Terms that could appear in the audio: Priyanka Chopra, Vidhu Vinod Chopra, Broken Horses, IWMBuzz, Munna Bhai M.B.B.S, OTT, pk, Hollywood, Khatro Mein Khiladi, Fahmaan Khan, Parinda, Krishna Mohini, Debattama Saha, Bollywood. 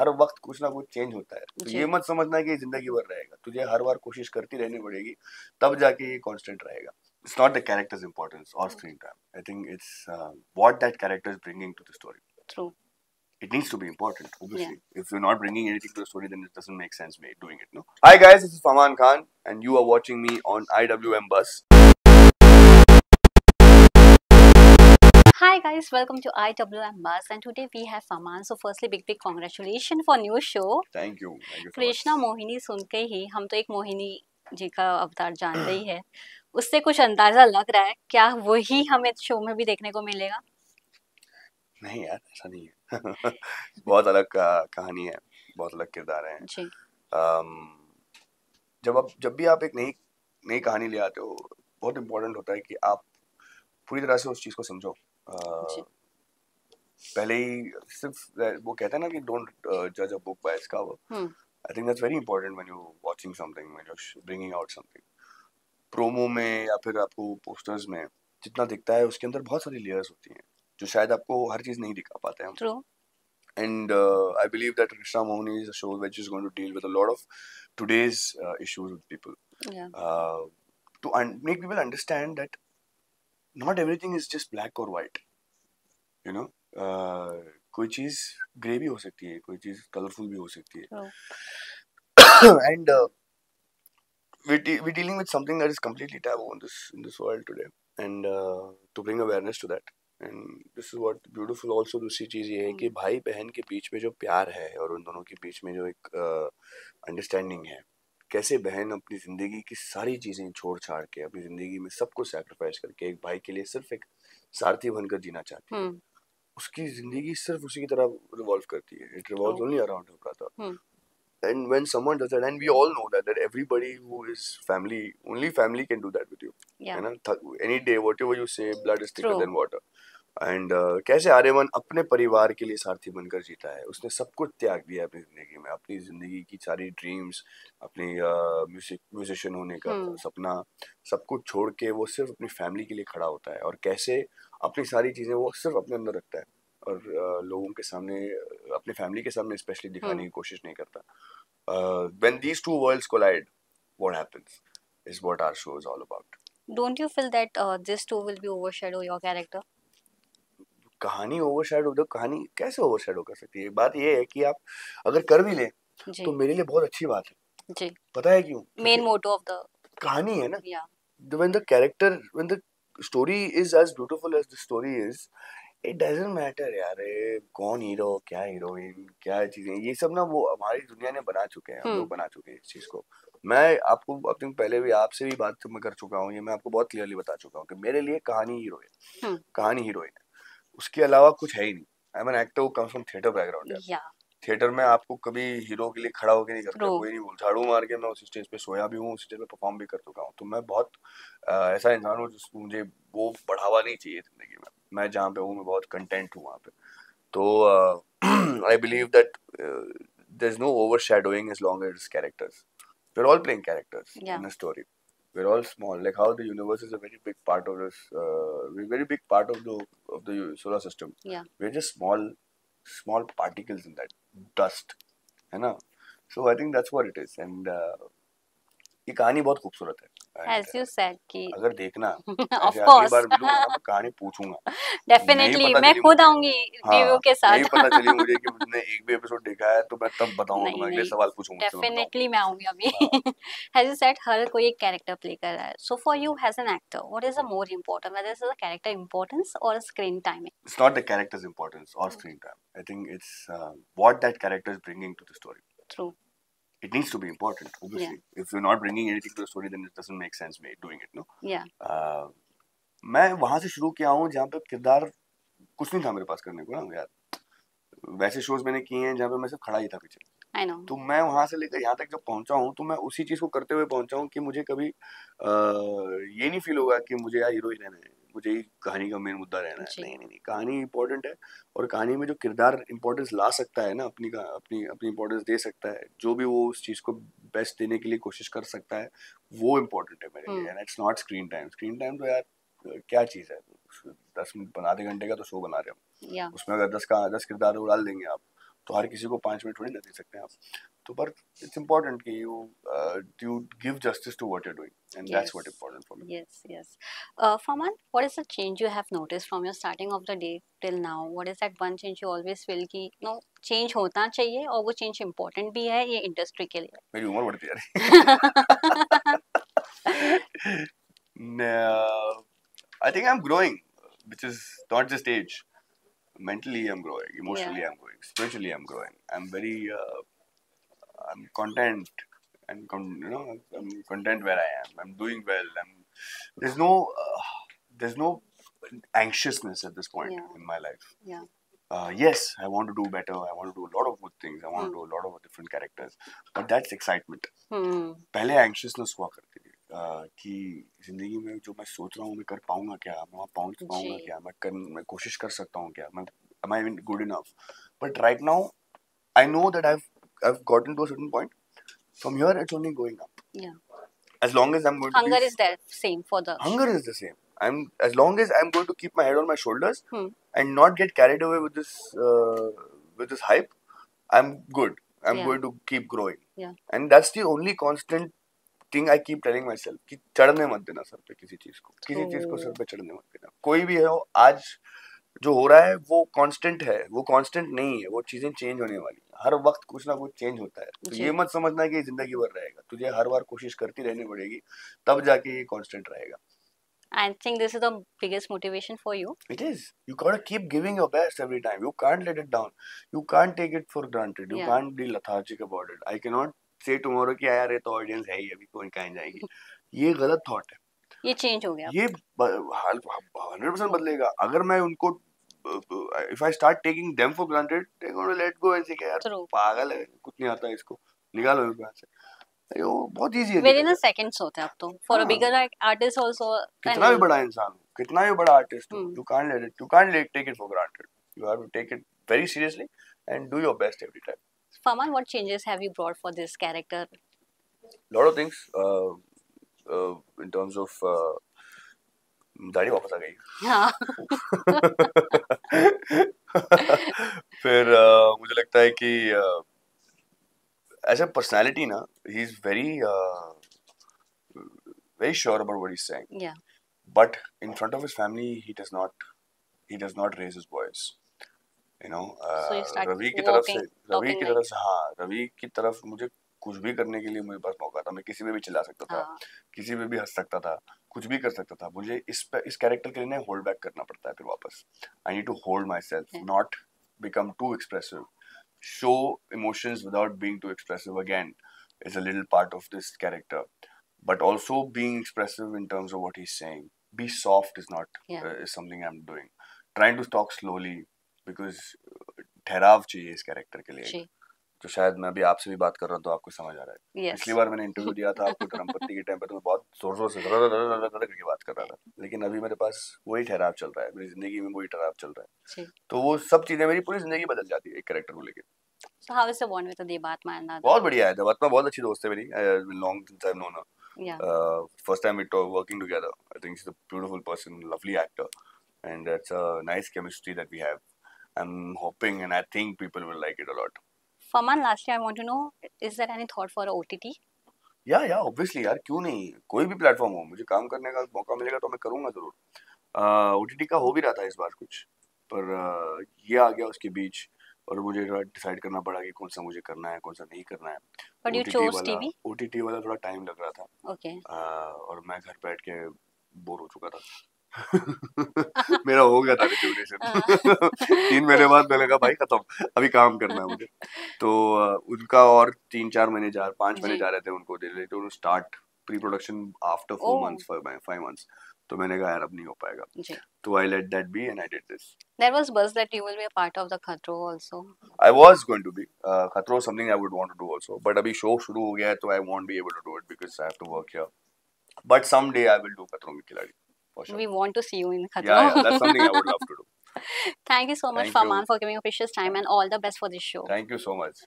हर वक्त कुछ ना कुछ चेंज होता है, तो ये मत समझना कि जिंदगी भर रहेगा, तुझे हर बार कोशिश करती रहनी पड़ेगी तब जाके ये कांस्टेंट रहेगा। It's not the character's importance or screen time. I think it's what that character is bringing to the story. True. It needs to be important, obviously. Yeah. If you're not bringing anything to the story, then it doesn't make sense me doing it, no? Hi guys, this is Fahmaan Khan and you are watching me on IWMBuzz. Hi guys, welcome to IWMBuzz and today we have Fahmaan. So firstly, big congratulations for new show. Thank you. Thank you so Krishna Mohini सुनके ही हम तो एक मोहिनी जी का अवतार जानते ही है, उससे कुछ अंदाजा लग रहा है क्या वही हमें शो में भी देखने को मिलेगा? नहीं यार, ऐसा नहीं है। बहुत अलग कहानी है, बहुत अलग किरदार है जी। जब भी आप एक नई कहानी ले आते हो, बहुत इम्पोर्टेंट होता है कि आप पूरी तरह से उस चीज को समझो। पहले ही सिर्फ वो कहते हैं ना कि डोंट जज a book by its cover. I think that's very important when you're watching something, when you're bringing out something. Promo में या फिर आपको पोस्टर्स में जितना दिखता है उसके अंदर बहुत सारी लेयर्स होती हैं जो शायद आपको हर चीज नहीं दिखा पाते हैं। True. And I believe that Krishna Mohini is a show which is going to deal with a lot of today's issues with people. Yeah. To make people understand that not everything is just black or white. You know. कोई चीज grey भी हो सकती है, कोई चीज colourful भी हो सकती है। And we dealing with something that is completely taboo in this world today, and to bring awareness to that, and this is what beautiful. Also दूसरी चीज ये है कि भाई बहन के बीच में जो प्यार है और उन दोनों के बीच में जो एक अंडरस्टैंडिंग है, कैसे बहन अपनी जिंदगी की सारी चीजें छोड़ छाड़ के अपनी जिंदगी में सब कुछ सैक्रिफाइस करके एक भाई के लिए सिर्फ एक सारथी बनकर जीना चाहती है। उसकी जिंदगी सिर्फ उसी की तरह रिवॉल्व करती है। It revolves only around him brother. And when someone does that, and we all know that everybody who is family, only family can do that with you, है ना। Any day whatever you say, blood is thicker than water. And कैसे आर्यमन अपने परिवार के लिए सारथी बनकर जीता है, उसने सब कुछ त्याग दिया अपनी जिंदगी में, अपनी जिंदगी की सारी ड्रीम्स, अपने म्यूजिशियन होने का सपना, सब कुछ छोड़ के वो सिर्फ अपनी फैमिली के लिए खड़ा होता है। और कैसे अपनी सारी चीजें वो सिर्फ अपने अंदर रखता है और लोगों के सामने, अपने फैमिली के सामने स्पेशली दिखाने की कोशिश नहीं करता। When these two worlds collide, what happens is what our show is all about. Don't you feel that this two will be overshadow your character? कहानी ओवरशैडो, तो कहानी कैसे ओवरशैडो कर सकती है? बात ये है कि आप अगर कर भी ले तो मेरे लिए बहुत अच्छी बात है जी। पता है क्यों? मेन मोटो ऑफ द कहानी है ना, when the character, when the story is as beautiful as the story is, it doesn't matter यार कौन हीरो, क्या हीरोइन, क्या चीजें, ये सब ना वो हमारी दुनिया ने बना चुके हैं, हम लोग बना चुके हैं इस चीज को। मैं आपको अपने पहले भी आपसे भी बात मैं कर चुका हूँ, ये मैं आपको बहुत क्लियरली बता चुका हूँ कि मेरे लिए कहानी हीरो है, कहानी हीरोइन है, उसके अलावा कुछ है ही नहीं। I am an actor who comes from theatre background है। थिएटर में आपको कभी हीरो के लिए खड़ा होकर नहीं करता, कोई नहीं बोल, झाड़ू मार के मैं उस स्टेज पे सोया भी हूँ, उस स्टेज पे परफॉर्म भी कर चुका हूँ। तो मैं बहुत ऐसा इंसान हूँ जिसको मुझे वो बढ़ावा नहीं चाहिए जिंदगी में। मैं जहाँ पे हूँ मैं बहुत कंटेंट हूँ वहाँ पे। तो I believe that there is no overshadowing as long as it's characters. We are all playing characters in a story, we're all small, like how the universe is a very big part of us, we're very big part of the solar system. Yeah, we're just small particles in that dust, hai na. So I think that's what it is, and ye kahani bahut khoobsurat hai, as you said ki agar dekhna of course ek baar main kahani puchunga definitely, main khud aungi review ke sath, nahi pata chali mujhe ki maine ek bhi episode dekha hai to main tab bataunga, main agle sawal puchunga definitely, main aungi abhi. As you said, हर कोई एक character play कर रहा है। So for you as an actor, what is the more important, whether it's the character importance or screen timing? It's not the character's importance or screen time. I think it's what that character is bringing to the story. True. It needs to be important, obviously. Yeah. If you're not bringing anything to the story, then it doesn't make sense me doing it, no? Yeah. मैं वहाँ से शुरू किया हूँ जहाँ पे किरदार कुछ नहीं था मेरे पास करने को ना यार। वैसे शोज मैंने किए हैं जहाँ पे मैं सिर्फ खड़ा ही था पीछे। I know. तो मैं वहाँ से लेकर यहाँ तक जब पहुँचा हूँ तो मैं उसी चीज को करते हुए पहुँचा हूँ कि मुझे कभी ये नहीं फील होगा कि मुझे यार हीरो ही रहना है, मुझे ही कहानी का मेन मुद्दा रहना है। नहीं, कहानी इम्पोर्टेंट है और कहानी में जो किरदार इम्पोर्टेंस ला सकता है ना, अपनी इम्पोर्टेंस दे सकता है, जो भी वो उस चीज को बेस्ट देने के लिए कोशिश कर सकता है, वो इम्पोर्टेंट है मेरे लिए। And it's not screen time. Screen time तो यार क्या चीज है, 10 मिनट आधे घंटे का तो शो बना रहे हो, उसमें अगर 10 किरदार डाल देंगे आप तो हर किसी को 5 मिनट थोड़ी ना दे सकते हैं आप, तो पर इट्स इम्पोर्टेंट कि you you give justice to what you are doing and that's what important for me. Yes yes Fahmaan, what is the change you have noticed from your starting of the day till now? What is that one change you always feel कि no change होना चाहिए और वो change important भी है ये industry के लिए? मेरी उम्र बढ़ती जा रही। I think I'm growing, which is not just age. Mentally, I'm growing. Emotionally, yeah. I'm growing. Spiritually, I'm growing. I'm very, I'm content, and I'm content where I am. I'm doing well. There's no anxiousness at this point in my life. Yeah. Yes, I want to do better. I want to do a lot of good things. I want to do a lot of different characters. But that's excitement. पहले anxiousness हुआ करती थी कि जिंदगी में जो मैं सोच रहा हूँ मैं कर पाऊंगा क्या, मैं वहाँ पहुँच पाऊंगा क्या, मैं कोशिश कर सकता हूँ क्या, मैं am I even good enough? But right now, I know that I've gotten to a certain point. From here, it's only going up. Yeah. As long as I'm going to. Hunger is the same for the. Hunger is the same. I'm as long as I'm going to keep my head on my shoulders and not get carried away with this hype. I'm good. I'm going to keep growing. Yeah. And that's the only constant. Thing I keep telling myself कि चढ़ने मत देना sir पे, किसी चीज को sir पे चढ़ने मत देना, कोई भी है वो, आज जो हो रहा है वो कांस्टेंट नहीं है, वो चीजें चेंज होने वाली है, हर वक्त कुछ ना कुछ चेंज होता है, तो ये मत समझना कि जिंदगी भर रहेगा, तुझे हर बार कोशिश करती रहनी पड़ेगी तब जाके ये कांस्टेंट रहेगा। I think this is the biggest motivation for you. It is. You gotta keep giving your best every time. You can't let it down. You can't take it for granted. You can't be lethargic about it. I cannot say tomorrow कि यार ये तो audience है ही, अभी कौन कहाँ जाएगी। ये गलत थॉट है। ये चेंज हो गया। ये 100% बदलेगा। अगर मैं उनको if I start taking them for granted, they're gonna let go and say कि यार पागल है, कुछ नहीं आता इसको, निकालो इसको यहाँ से। बहुत इजी है। मेरे ना सेकंड्स होते हैं अब तो। For a bigger artist also, कितना भी बड़ा इंसान हो, कितना भी बड़ा आर्टिस्ट हो, you can't take it for granted. You have to take it very seriously and do your best every time. Fahmaan, what changes have you brought for this character? Lot of things. In terms of दाढ़ी वापस आ गई। हाँ। फिर मुझे लगता है कि as a personality na, he's very very sure about what he's saying, but in front of his family he does not raise his voice, you know. So Ravi ki taraf mujhe कुछ भी करने के लिए मेरे पास मौका था, मैं किसी पे भी चिल्ला सकता था, किसी पे भी हंस सकता था, कुछ भी कर सकता था, मुझे इस कैरेक्टर के लिए होल्ड बैक करना पड़ता है, फिर वापस I need to hold myself, not become too expressive. Show emotions without being too expressive again is a little part of this character, but also being expressive in terms of what he's saying. Be soft is not is something I'm doing. Trying to talk slowly because ठहराव चाहिए इस character के लिए. तो शायद मैं अभी आपसे भी बात कर रहा हूँ तो आपको समझ आ रहा है. पिछली बार मैंने इंटरव्यू दिया था आपको धर्मपत्नी के टाइम पर, तो मैं बहुत जोर-जोर से करके बात कर रहा था, लेकिन अभी मेरे पास वही ठहराव चल रहा है, मेरी जिंदगी में वही ठहराव चल रहा है, तो वो सब चीजें मेरी पूरी जिंदगी बदल जाती है एक कैरेक्टर को लेकर. So how is the bond with Debattama? बहुत बढ़िया है, Debattama बहुत अच्छी दोस्त है मेरी. Long since I've known her. First time we working together. I think she's a beautiful person, lovely actor, and that's a nice chemistry that we have. I'm hoping and I think people will like it a lot. Fahmaan, lastly I want to know, is there any thought for OTT? Yeah, obviously यार, क्यों नहीं, कोई भी platform हो, मुझे काम करने का मौका मिलेगा तो मैं करूँगा जरूर. OTT का हो भी रहा था इस बार कुछ, पर ये आ गया उसके बीच और मुझे थोड़ा डिसाइड करना पड़ा कि कौन सा मुझे करना है कौन सा नहीं करना है. But you chose TV? OTT वाला थोड़ा टाइम लग रहा था. और मैं घर बैठ के बोर हो चुका था. मेरा हो गया था ड्यूरेशन. 3 महीने बाद मैंने कहा भाई खत्म, अभी काम करना है मुझे. तो उनका और 3-4 महीने 4-5 महीने जा रहे थे उनको तो start pre production after 4 months 5 months. तो मैंने कहा यार अब नहीं हो पाएगा, तो I let that be and I did this. There was buzz that you will be a part of the Khatro also. I was going to be. Khatro is something I would want to do also. But abhi show shuru ho gaya hai, so I won't be able to do it because I have to work here. But someday I will do Khatro Mein Khiladi. Sure. We want to see you in Khatro. Yeah, that's something I would love to do. Thank you so much, Fahmaan, for giving your precious time and all the best for this show. Thank you so much.